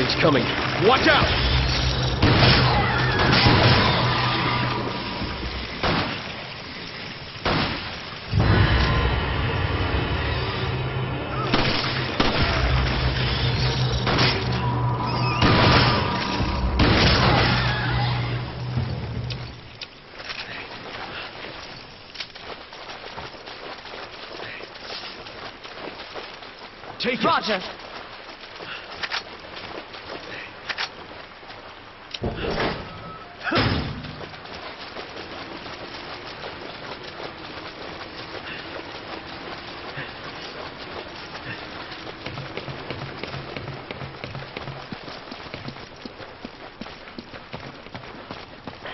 Something's coming. Watch out! Take it. Roger.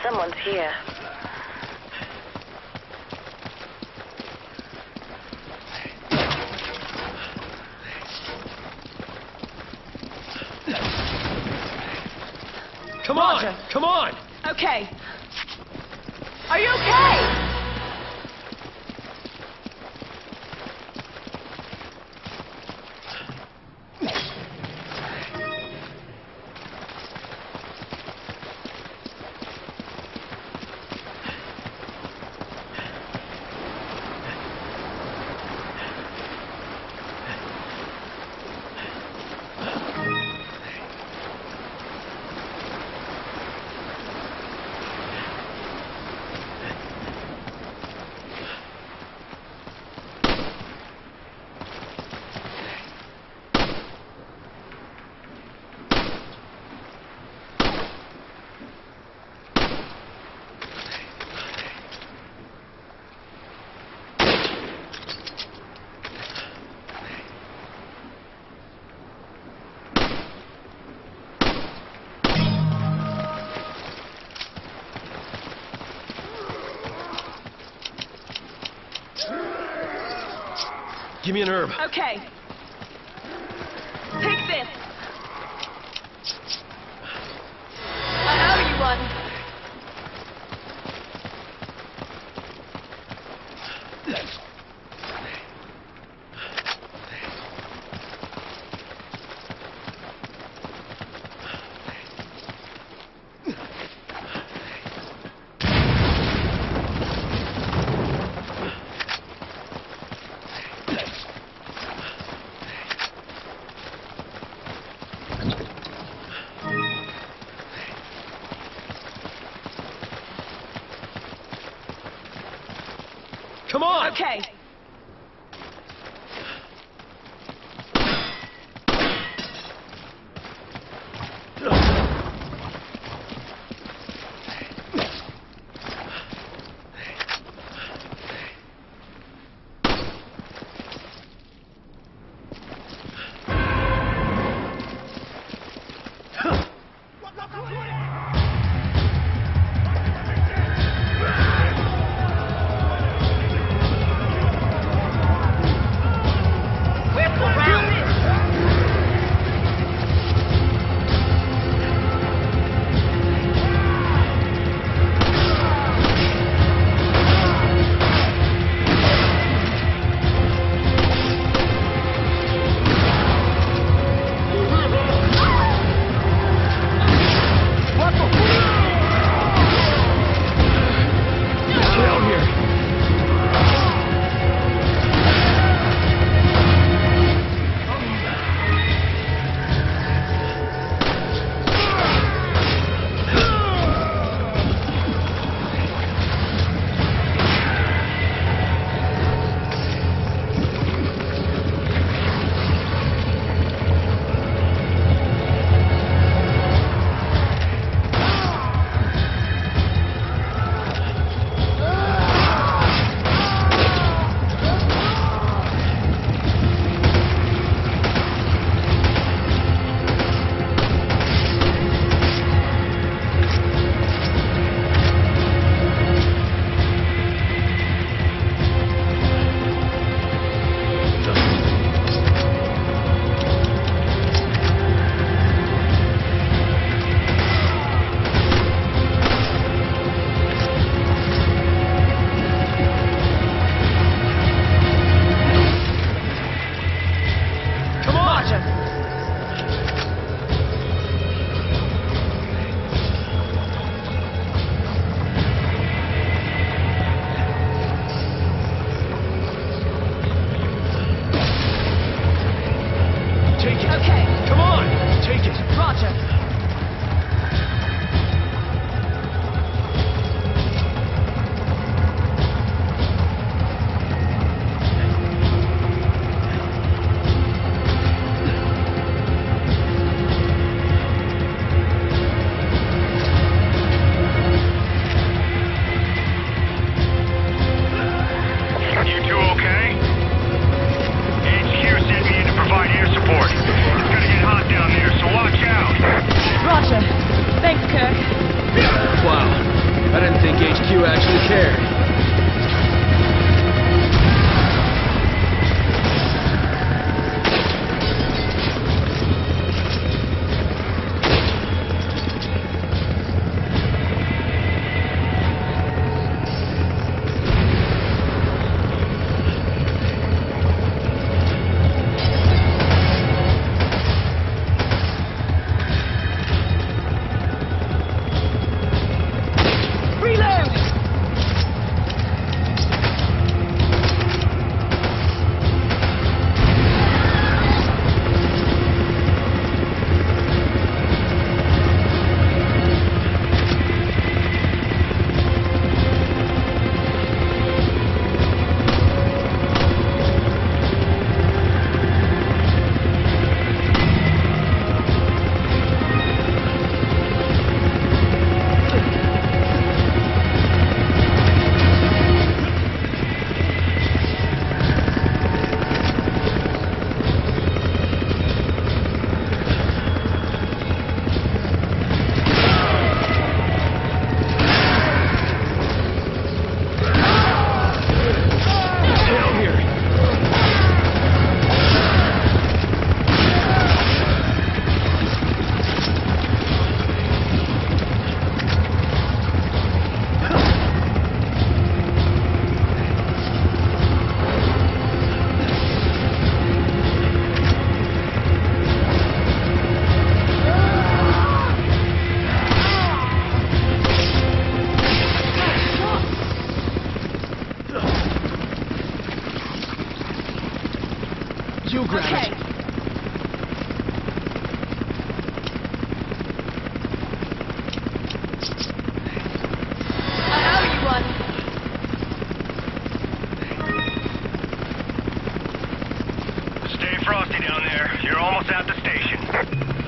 Someone's here. Come Roger. On! Come on! Okay. Are you okay? Give me an herb. Okay. Take this. I owe you one. Come on! Okay. You grab it. Stay frosty down there. You're almost at the station.